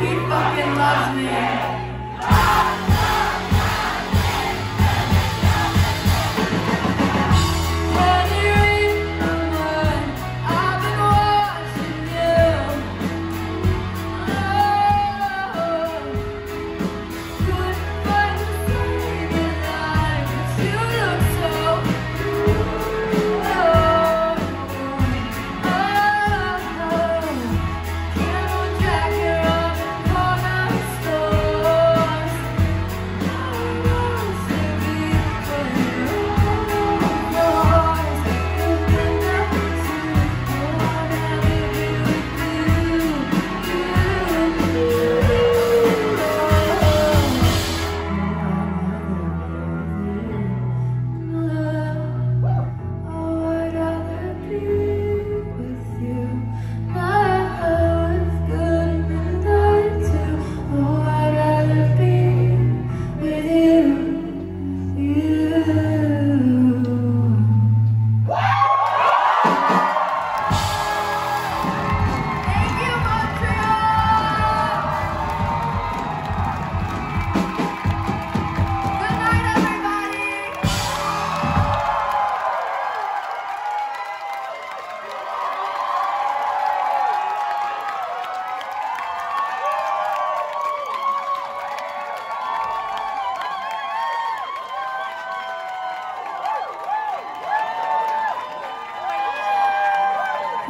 He fucking loves me. Can you read the moon? I've been watching you. Oh, couldn't find the thing in life, but you look so cool. Oh, camel jacket on the corner stores. I want to be with yours. You've been nothing to me. I wanna leave you with you. Oh, I'd rather be with you. Now it's good and I too. Oh, I'd rather be with you. Thank you, Montreal! Good night, everybody!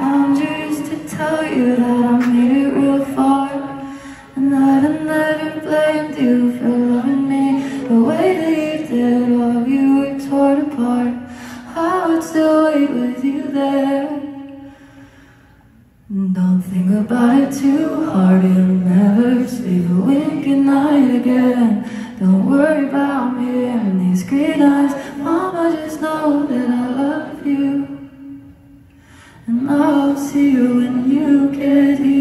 I'm just to tell you that I made it real far, and that I never blamed you for loving me the way that you did while you were torn apart. I would still wait with you there. Don't think about it too hard, you'll never sleep a wink at night again. Don't worry about me and these green eyes, Mama, just know that I love you. And I'll see you when you get here.